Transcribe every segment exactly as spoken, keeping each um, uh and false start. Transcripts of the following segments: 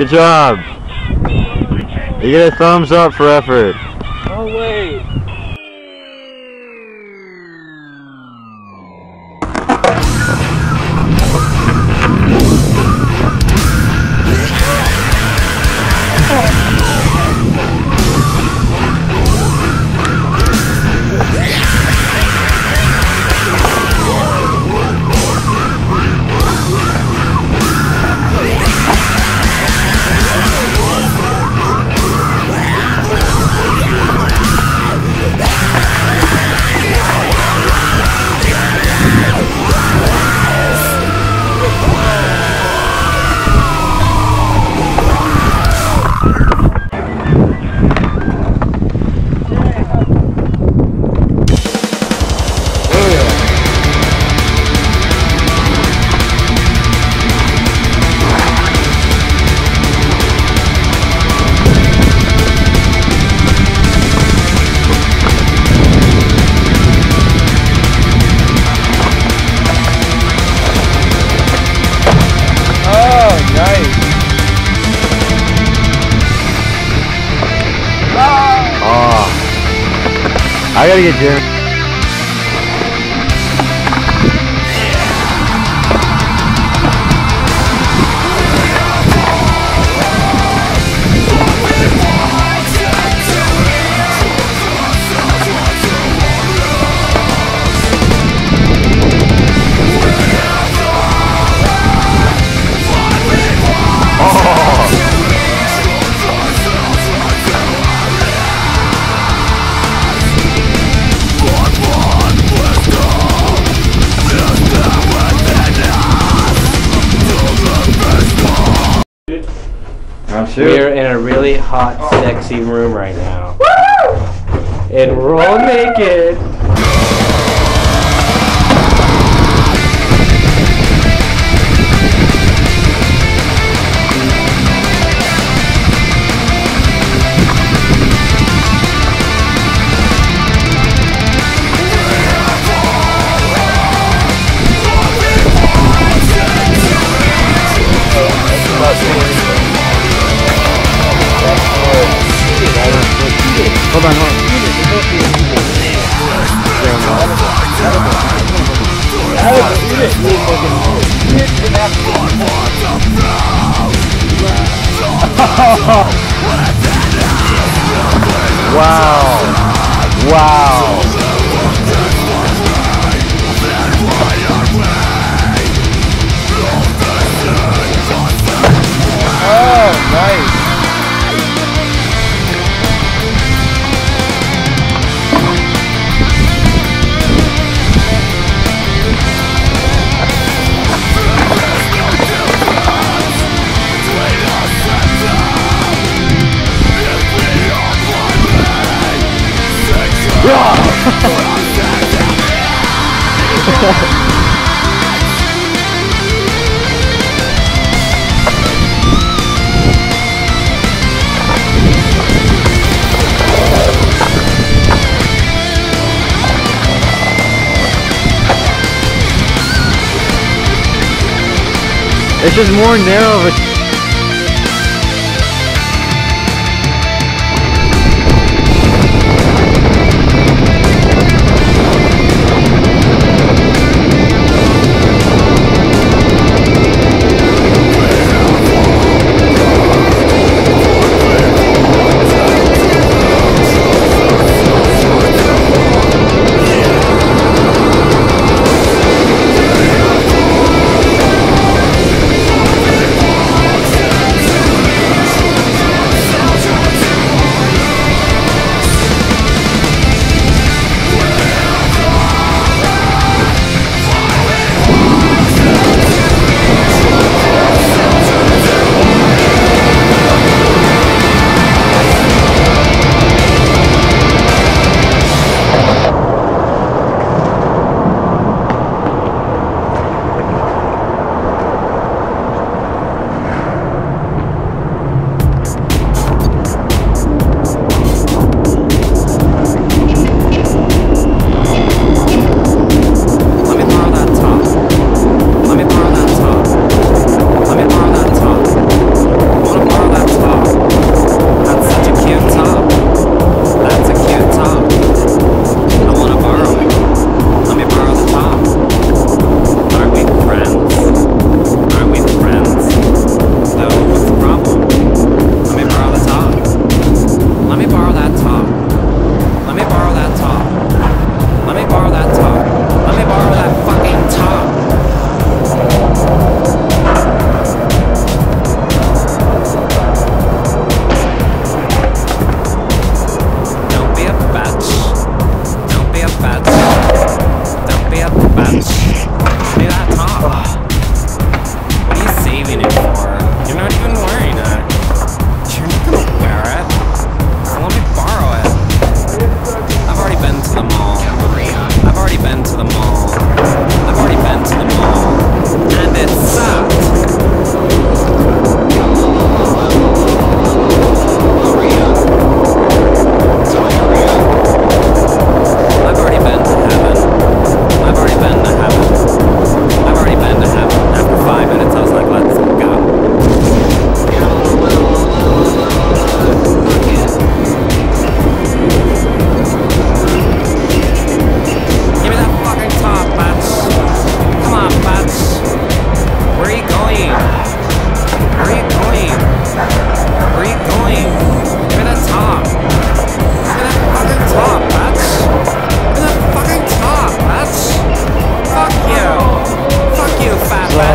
Good job. You get a thumbs up for effort. Oh wait. I gotta get Jeremy. We're in a really hot, sexy room right now. Woo! And we're all naked. Hold on, hold on. Wow. Wow. Oh, nice. It's just more narrow of a...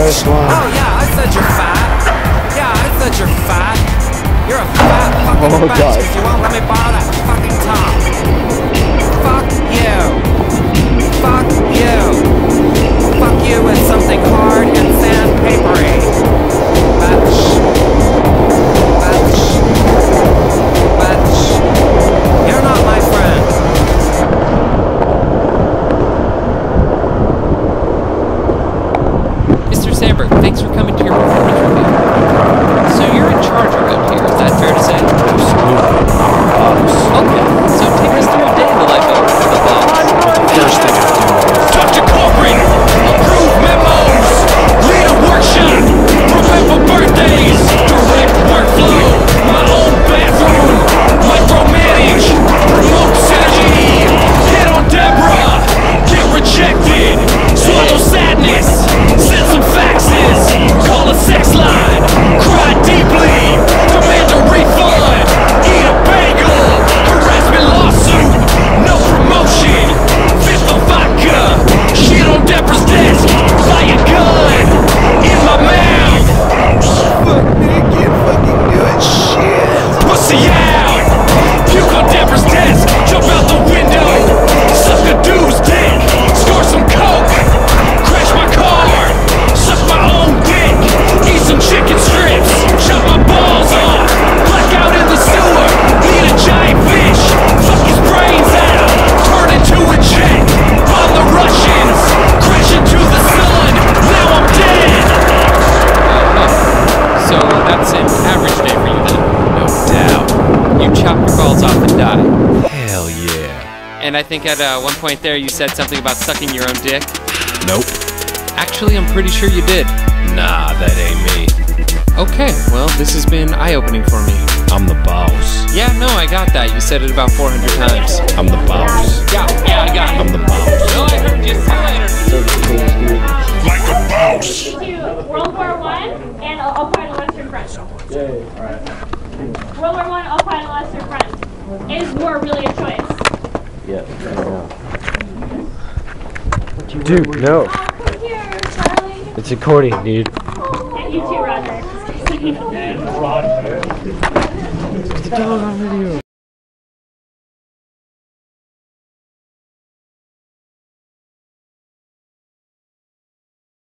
first one. Oh yeah, I said you're fat. Yeah, I said you're fat. You're a fat fucking oh, bitch because you won't let me borrow that fucking top. Fuck you. Fuck you. Fuck you with something hard and sandpapery. Bitch. Bitch. Bitch. You're not my friend. Thanks for coming to your performance review. So you're in charge around here, is that fair to say? Absolutely. I'm a boss. Okay, so take us through a day in the life of a boss. First thing I do is... Doctor Corcoran! Approve memos! Lead a workshop! Remember birthdays! Direct workflow! My own bathroom! Micromanage! Remote synergy! Hit on Deborah! Get rejected! Swallow sadness! Send some faxes, call a sex line, cry deeply, demand a refund, eat a bagel, harassment lawsuit, no promotion, fifth of vodka, shit on Deborah's desk, buy a gun, in my mouth. Fuck, they can't fucking do it, shit. Pussy out, puke on Deborah's desk, jump out the window, suck a dude's dick, score some coke. Chicken strips, chop my balls off, black out in the sewer, eat a giant fish, fuck his brains out, turn into a jet, bomb the Russians, crash into the sun, now I'm dead! Uh, uh, so that's an average day for you then, no doubt. You chop your balls off and die. Hell yeah. And I think at uh, one point there you said something about sucking your own dick? Nope. Actually, I'm pretty sure you did. Nah, that ain't me. Okay, well, this has been eye-opening for me. I'm the boss. Yeah, no, I got that. You said it about four hundred times. I'm the boss. Yeah, yeah, I got it. I'm the boss. No, I heard you. Like a boss. World War One and Alpine Western Front. Yeah, all right. World War One, Alpine Western Front. Is war really a choice? Yeah, I know. Dude, no. It's a recording, dude. And you too, Roger. It's the dog on video.